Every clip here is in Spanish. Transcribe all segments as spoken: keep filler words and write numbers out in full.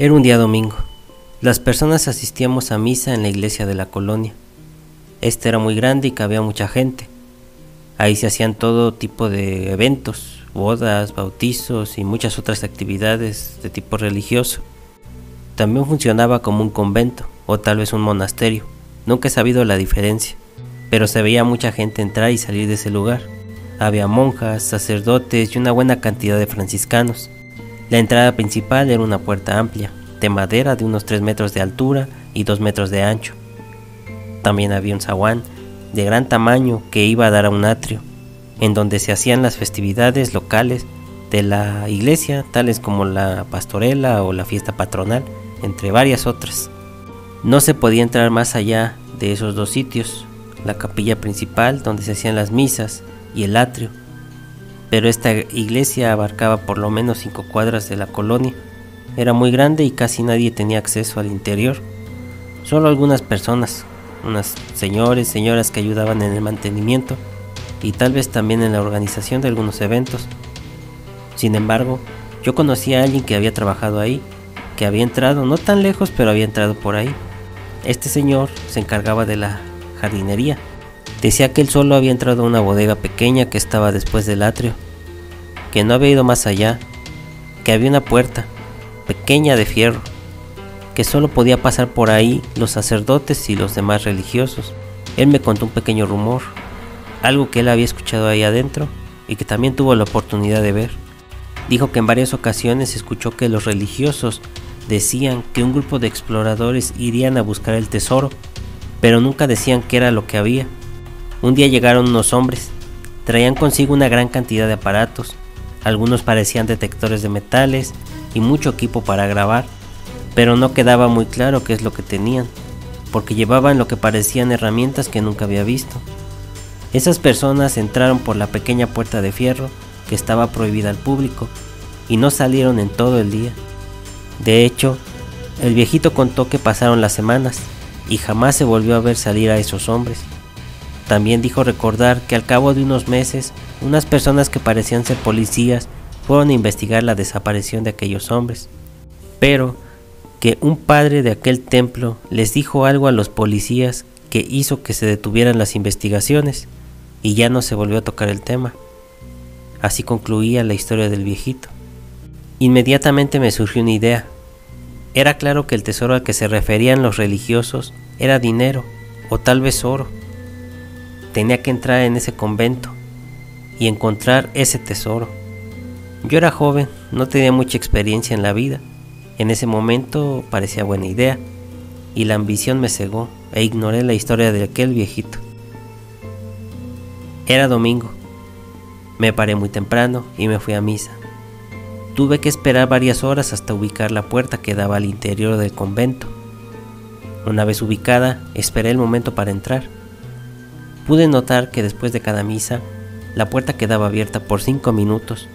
Era un día domingo. Las personas asistíamos a misa en la iglesia de la colonia. Esta era muy grande y cabía mucha gente. Ahí se hacían todo tipo de eventos, bodas, bautizos y muchas otras actividades de tipo religioso. También funcionaba como un convento o tal vez un monasterio. Nunca he sabido la diferencia, pero se veía mucha gente entrar y salir de ese lugar. Había monjas, sacerdotes y una buena cantidad de franciscanos. La entrada principal era una puerta amplia, de madera de unos tres metros de altura y dos metros de ancho. También había un zaguán de gran tamaño que iba a dar a un atrio, en donde se hacían las festividades locales de la iglesia, tales como la pastorela o la fiesta patronal, entre varias otras. No se podía entrar más allá de esos dos sitios, la capilla principal donde se hacían las misas y el atrio, pero esta iglesia abarcaba por lo menos cinco cuadras de la colonia. Era muy grande y casi nadie tenía acceso al interior, solo algunas personas, unas señores, señoras que ayudaban en el mantenimiento y tal vez también en la organización de algunos eventos. Sin embargo, yo conocí a alguien que había trabajado ahí, que había entrado no tan lejos, pero había entrado por ahí. Este señor se encargaba de la jardinería. Decía que él solo había entrado a una bodega pequeña que estaba después del atrio, que no había ido más allá, que había una puerta pequeña de fierro, que solo podía pasar por ahí los sacerdotes y los demás religiosos. Él me contó un pequeño rumor, algo que él había escuchado ahí adentro y que también tuvo la oportunidad de ver. Dijo que en varias ocasiones escuchó que los religiosos decían que un grupo de exploradores irían a buscar el tesoro, pero nunca decían qué era lo que había. Un día llegaron unos hombres, traían consigo una gran cantidad de aparatos, algunos parecían detectores de metales y mucho equipo para grabar, pero no quedaba muy claro qué es lo que tenían, porque llevaban lo que parecían herramientas que nunca había visto. Esas personas entraron por la pequeña puerta de fierro que estaba prohibida al público y no salieron en todo el día. De hecho, el viejito contó que pasaron las semanas y jamás se volvió a ver salir a esos hombres. También dijo recordar que al cabo de unos meses, unas personas que parecían ser policías fueron a investigar la desaparición de aquellos hombres, pero que un padre de aquel templo les dijo algo a los policías que hizo que se detuvieran las investigaciones y ya no se volvió a tocar el tema. Así concluía la historia del viejito. Inmediatamente me surgió una idea. Era claro que el tesoro al que se referían los religiosos era dinero o tal vez oro. Tenía que entrar en ese convento y encontrar ese tesoro. Yo era joven, no tenía mucha experiencia en la vida. En ese momento parecía buena idea y la ambición me cegó e ignoré la historia de aquel viejito. Era domingo. Me paré muy temprano y me fui a misa. Tuve que esperar varias horas hasta ubicar la puerta que daba al interior del convento. Una vez ubicada, esperé el momento para entrar. Pude notar que después de cada misa, la puerta quedaba abierta por cinco minutos,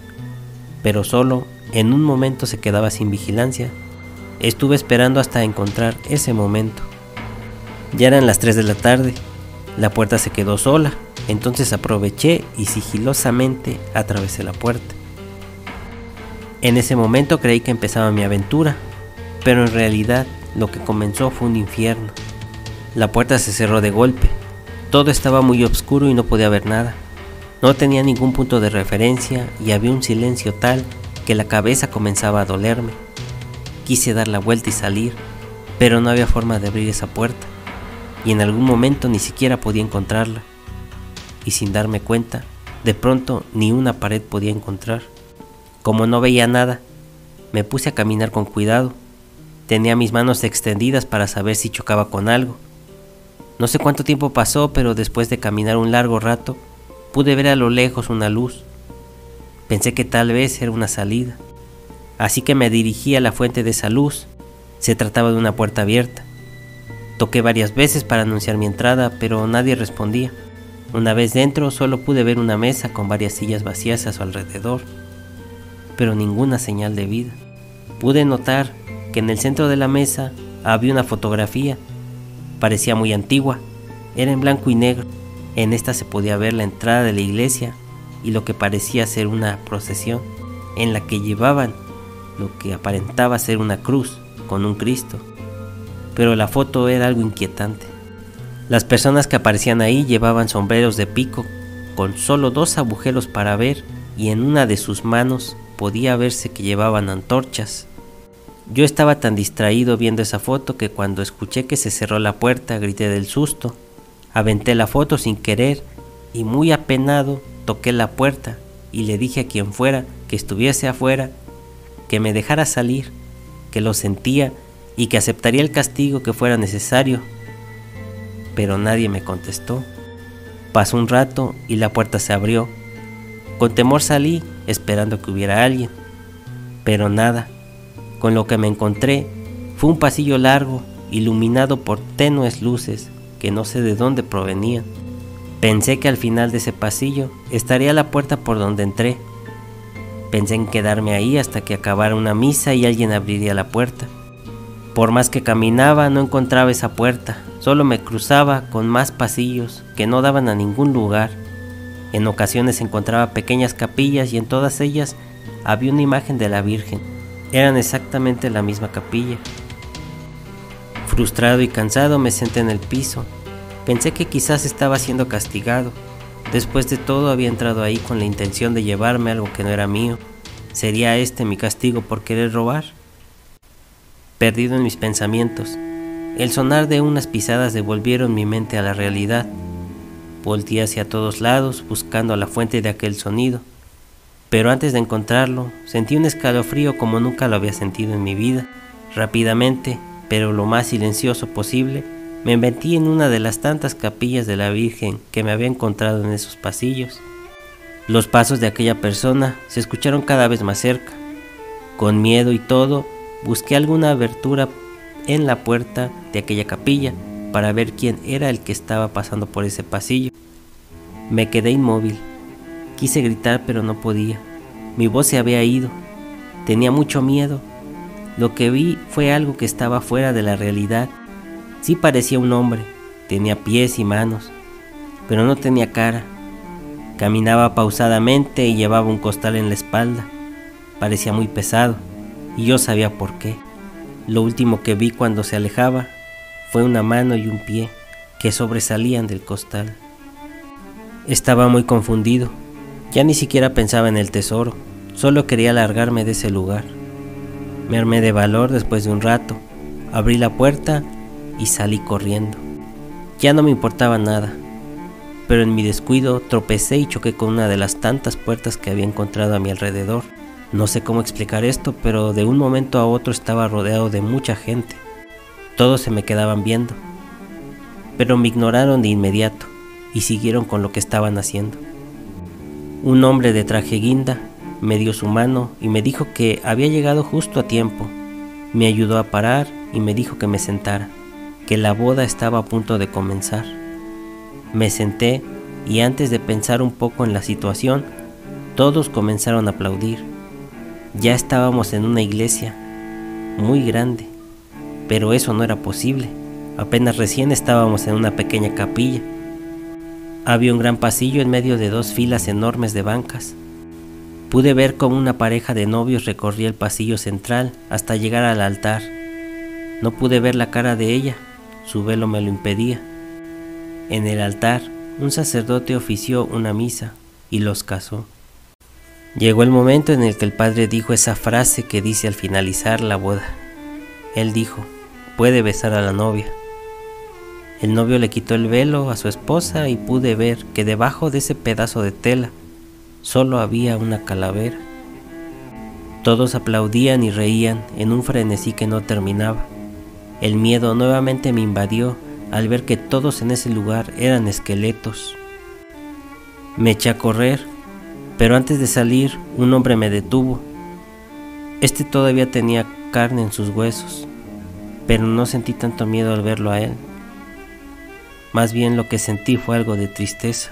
pero solo en un momento se quedaba sin vigilancia. Estuve esperando hasta encontrar ese momento. Ya eran las tres de la tarde, la puerta se quedó sola. Entonces aproveché y sigilosamente atravesé la puerta. En ese momento creí que empezaba mi aventura, pero en realidad lo que comenzó fue un infierno. La puerta se cerró de golpe, todo estaba muy oscuro y no podía ver nada. No tenía ningún punto de referencia y había un silencio tal que la cabeza comenzaba a dolerme. Quise dar la vuelta y salir, pero no había forma de abrir esa puerta y en algún momento ni siquiera podía encontrarla. Y sin darme cuenta, de pronto ni una pared podía encontrar. Como no veía nada, me puse a caminar con cuidado. Tenía mis manos extendidas para saber si chocaba con algo. No sé cuánto tiempo pasó, pero después de caminar un largo rato, pude ver a lo lejos una luz. Pensé que tal vez era una salida, así que me dirigí a la fuente de esa luz. Se trataba de una puerta abierta. Toqué varias veces para anunciar mi entrada, pero nadie respondía. Una vez dentro, solo pude ver una mesa con varias sillas vacías a su alrededor, pero ninguna señal de vida. Pude notar que en el centro de la mesa había una fotografía. Parecía muy antigua, era en blanco y negro. En esta se podía ver la entrada de la iglesia y lo que parecía ser una procesión, en la que llevaban lo que aparentaba ser una cruz. con un Cristo, pero la foto era algo inquietante. Las personas que aparecían ahí llevaban sombreros de pico con solo dos agujeros para ver, y en una de sus manos podía verse que llevaban antorchas. Yo estaba tan distraído viendo esa foto que cuando escuché que se cerró la puerta grité del susto. Aventé la foto sin querer y muy apenado toqué la puerta y le dije a quien fuera que estuviese afuera, que me dejara salir, que lo sentía y que aceptaría el castigo que fuera necesario. Pero nadie me contestó. Pasó un rato y la puerta se abrió. Con temor salí esperando que hubiera alguien, pero nada. Con lo que me encontré fue un pasillo largo iluminado por tenues luces que no sé de dónde provenían. Pensé que al final de ese pasillo estaría la puerta por donde entré. Pensé en quedarme ahí hasta que acabara una misa y alguien abriría la puerta. Por más que caminaba no encontraba esa puerta, solo me cruzaba con más pasillos que no daban a ningún lugar. En ocasiones encontraba pequeñas capillas y en todas ellas había una imagen de la Virgen. Eran exactamente la misma capilla. Frustrado y cansado me senté en el piso. Pensé que quizás estaba siendo castigado. Después de todo había entrado ahí con la intención de llevarme algo que no era mío. ¿Sería este mi castigo por querer robar? Perdido en mis pensamientos, el sonar de unas pisadas devolvieron mi mente a la realidad. Volté hacia todos lados buscando la fuente de aquel sonido. Pero antes de encontrarlo, sentí un escalofrío como nunca lo había sentido en mi vida. Rápidamente, pero lo más silencioso posible, me metí en una de las tantas capillas de la Virgen que me había encontrado en esos pasillos. Los pasos de aquella persona se escucharon cada vez más cerca. Con miedo y todo, busqué alguna abertura en la puerta de aquella capilla para ver quién era el que estaba pasando por ese pasillo. Me quedé inmóvil. Quise gritar pero no podía, mi voz se había ido, tenía mucho miedo. Lo que vi fue algo que estaba fuera de la realidad. Sí parecía un hombre, tenía pies y manos, pero no tenía cara. Caminaba pausadamente y llevaba un costal en la espalda, parecía muy pesado y yo sabía por qué. Lo último que vi cuando se alejaba fue una mano y un pie que sobresalían del costal. Estaba muy confundido. Ya ni siquiera pensaba en el tesoro, solo quería largarme de ese lugar. Me armé de valor después de un rato, abrí la puerta y salí corriendo. Ya no me importaba nada, pero en mi descuido tropecé y choqué con una de las tantas puertas que había encontrado a mi alrededor. No sé cómo explicar esto, pero de un momento a otro estaba rodeado de mucha gente. Todos se me quedaban viendo, pero me ignoraron de inmediato y siguieron con lo que estaban haciendo. Un hombre de traje guinda me dio su mano y me dijo que había llegado justo a tiempo. Me ayudó a parar y me dijo que me sentara, que la boda estaba a punto de comenzar. Me senté y antes de pensar un poco en la situación, todos comenzaron a aplaudir. Ya estábamos en una iglesia muy grande, pero eso no era posible. Apenas recién estábamos en una pequeña capilla. Había un gran pasillo en medio de dos filas enormes de bancas. Pude ver cómo una pareja de novios recorría el pasillo central hasta llegar al altar. No pude ver la cara de ella, su velo me lo impedía. En el altar, un sacerdote ofició una misa y los casó. Llegó el momento en el que el padre dijo esa frase que dice al finalizar la boda. Él dijo, puede besar a la novia. El novio le quitó el velo a su esposa y pude ver que debajo de ese pedazo de tela solo había una calavera. Todos aplaudían y reían en un frenesí que no terminaba. El miedo nuevamente me invadió al ver que todos en ese lugar eran esqueletos. Me eché a correr, pero antes de salir un hombre me detuvo. Este todavía tenía carne en sus huesos, pero no sentí tanto miedo al verlo a él. Más bien lo que sentí fue algo de tristeza.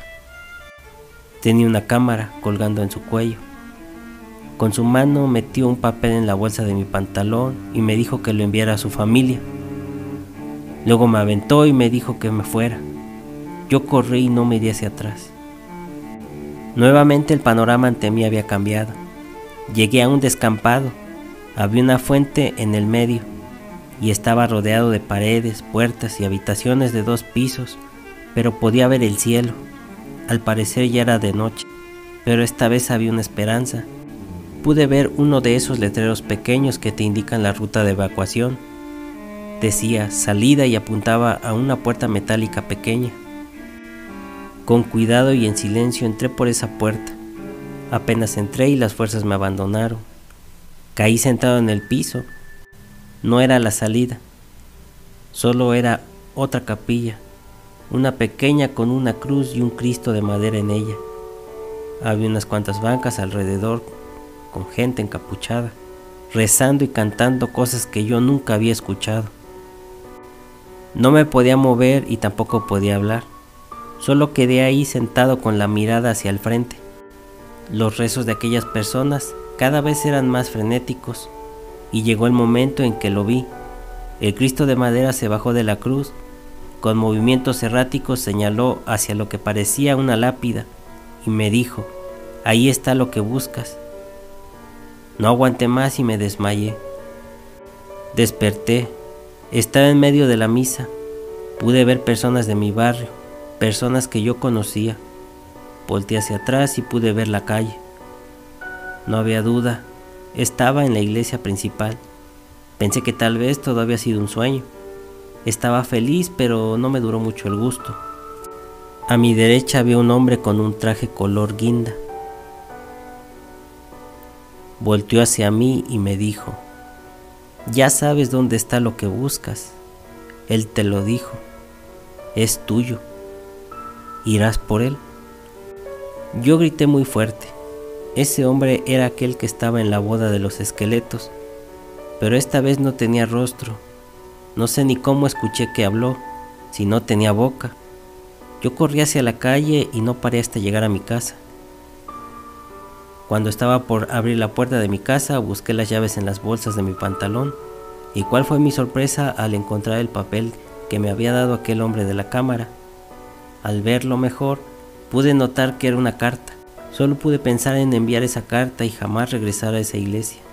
Tenía una cámara colgando en su cuello. Con su mano metió un papel en la bolsa de mi pantalón y me dijo que lo enviara a su familia. Luego me aventó y me dijo que me fuera. Yo corrí y no me di hacia atrás. Nuevamente el panorama ante mí había cambiado. Llegué a un descampado. Había una fuente en el medio y estaba rodeado de paredes, puertas y habitaciones de dos pisos, pero podía ver el cielo. Al parecer ya era de noche, pero esta vez había una esperanza. Pude ver uno de esos letreros pequeños que te indican la ruta de evacuación. Decía salida y apuntaba a una puerta metálica pequeña. Con cuidado y en silencio entré por esa puerta. Apenas entré y las fuerzas me abandonaron. Caí sentado en el piso. No era la salida, solo era otra capilla, una pequeña con una cruz y un Cristo de madera en ella. Había unas cuantas bancas alrededor, con gente encapuchada, rezando y cantando cosas que yo nunca había escuchado. No me podía mover y tampoco podía hablar, solo quedé ahí sentado con la mirada hacia el frente. Los rezos de aquellas personas cada vez eran más frenéticos, y llegó el momento en que lo vi. El Cristo de madera se bajó de la cruz, con movimientos erráticos señaló hacia lo que parecía una lápida, y me dijo, ahí está lo que buscas. No aguanté más y me desmayé. Desperté. Estaba en medio de la misa. Pude ver personas de mi barrio, personas que yo conocía. Volté hacia atrás y pude ver la calle. No había duda, estaba en la iglesia principal. Pensé que tal vez todo había sido un sueño. Estaba feliz, pero no me duró mucho el gusto. A mi derecha había un hombre con un traje color guinda. Volteó hacia mí y me dijo, ya sabes dónde está lo que buscas, él te lo dijo, es tuyo, irás por él. Yo grité muy fuerte, ese hombre era aquel que estaba en la boda de los esqueletos, pero esta vez no tenía rostro, no sé ni cómo escuché que habló, si no tenía boca. Yo corrí hacia la calle y no paré hasta llegar a mi casa. Cuando estaba por abrir la puerta de mi casa, busqué las llaves en las bolsas de mi pantalón. ¿Y cuál fue mi sorpresa al encontrar el papel que me había dado aquel hombre de la cámara? Al verlo mejor, pude notar que era una carta. Solo pude pensar en enviar esa carta y jamás regresar a esa iglesia.